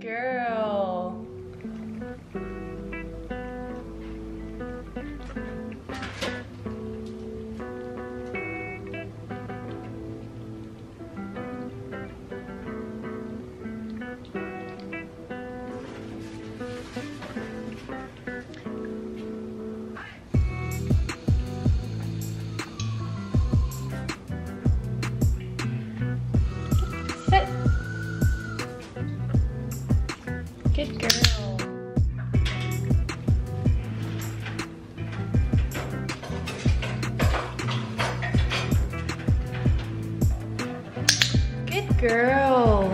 girl. Good girl. Good girl.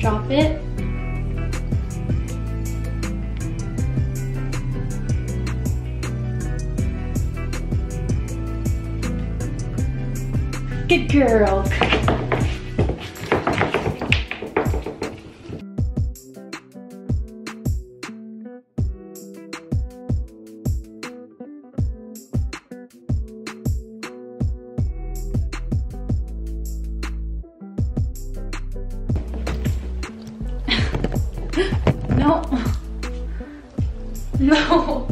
Drop it. Good girl. No. No.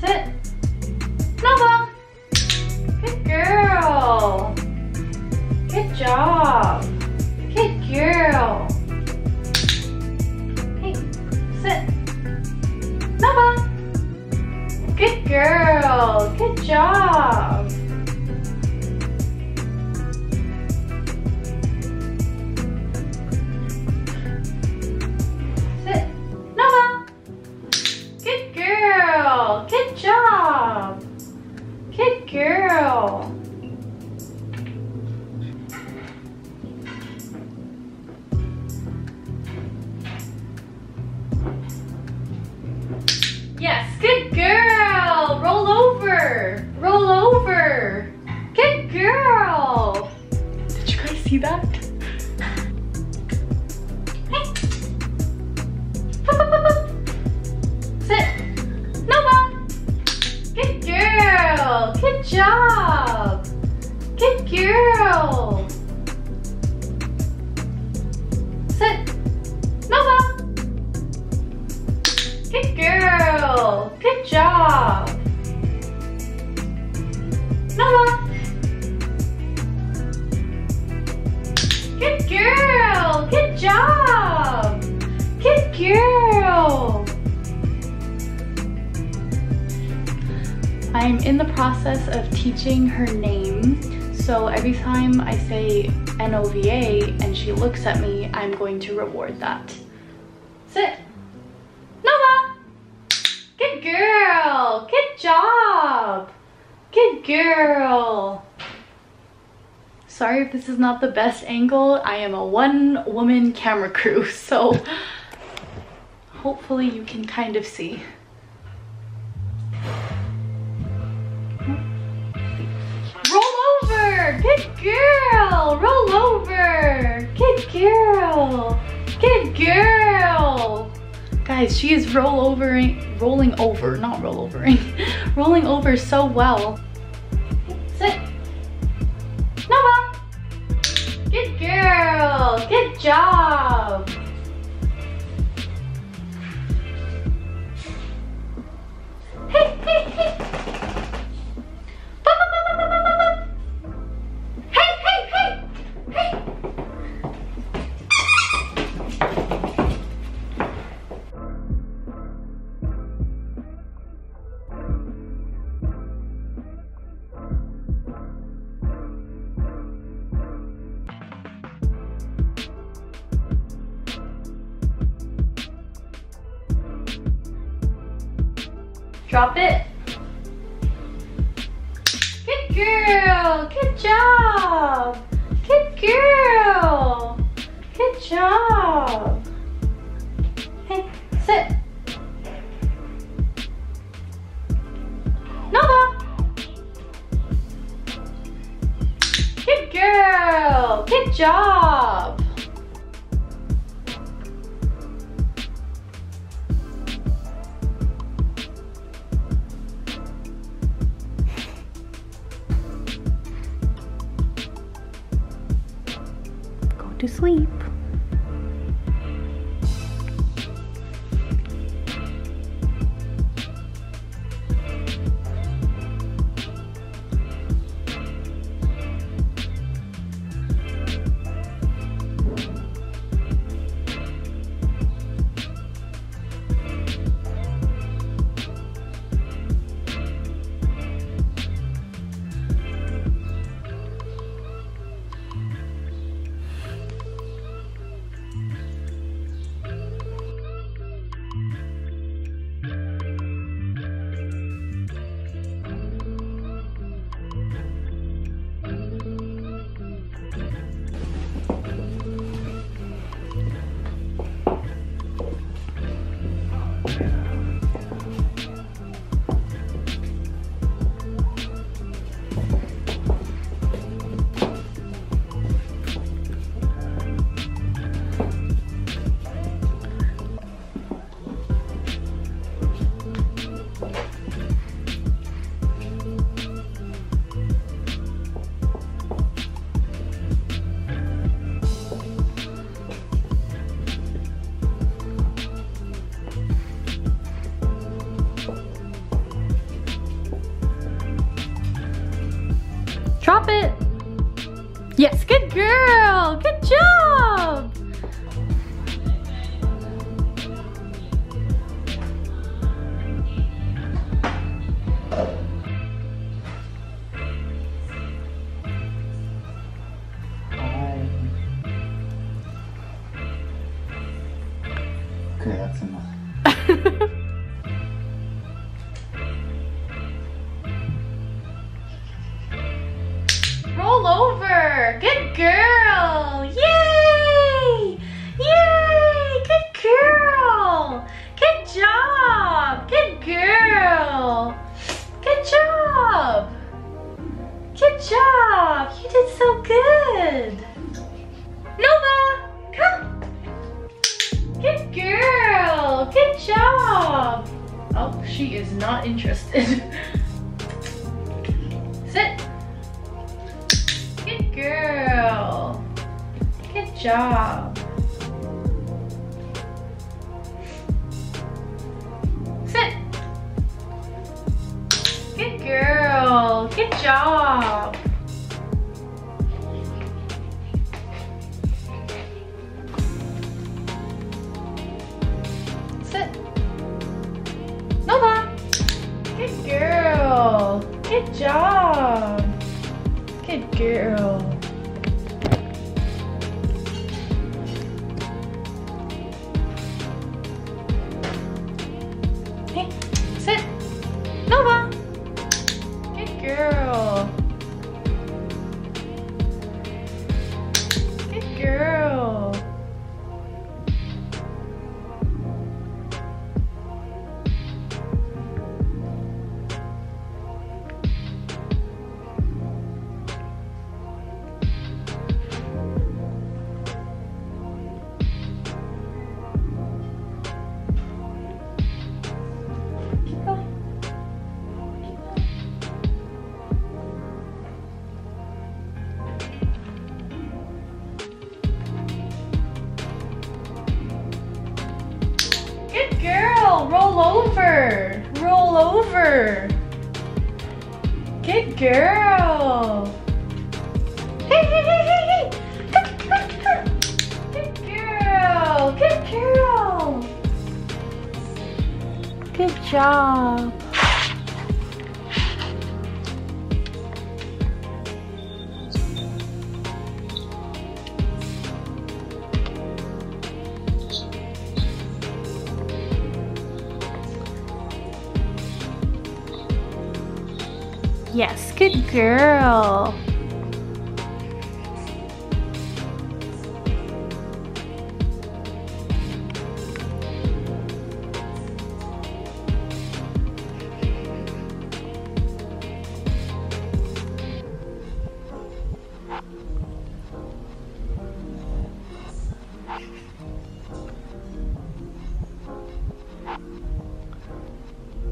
Sit. Nova. Good girl. Good job. Good girl. Hey, sit. Nova. Good girl. Good job. Sit. Nova. Good girl. Good job. Good girl. Yes, good girl. Roll over. Roll over. Good girl. Did you guys see that? Good job! Good girl! Sit! Nova! Good girl! Good job! Nova! Good girl! Good job! Good girl! I'm in the process of teaching her name, so every time I say Nova and she looks at me, I'm going to reward that. Sit! Nova! Good girl! Good job! Good girl! Sorry if this is not the best angle. I am a one-woman camera crew, so hopefully you can kind of see. Good girl! Roll over! Good girl! Good girl! Guys, she is rolling over so well. Sit! Nova! Good girl! Good job! Hey, hey, hey! Drop it. Good girl. Good job. Good girl. Good job. Hey, sit. Nova. Good girl. Good job. To sleep. Drop it. Yes, good girl. Good job. Okay, that's enough. Good girl! Yay! Yay! Good girl! Good job! Good girl! Good job! Good job! You did so good! Nova! Come! Good girl! Good job! Oh, she is not interested. Sit! Good girl. Good job. Sit. Good girl. Good job. Sit. Nova. Good girl. Good job. Good girl. Hey, sit. Nova. Good girl. Good girl. Roll over, roll over. Good girl. Hey, hey, hey, hey, hey. Come, come, come. Good girl, good girl. Good job. Yes, good girl.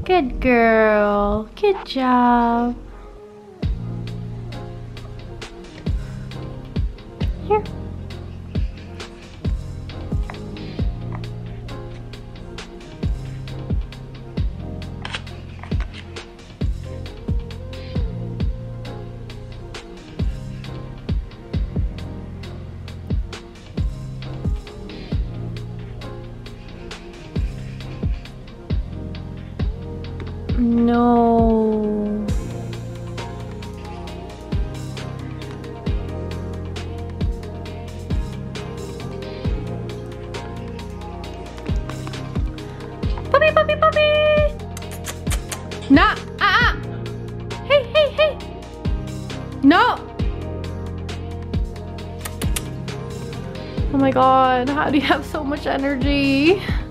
Good girl. Good job. Here. No. Puppy, puppy, puppy. No. Hey, hey, hey. No. Oh my God, how do you have so much energy?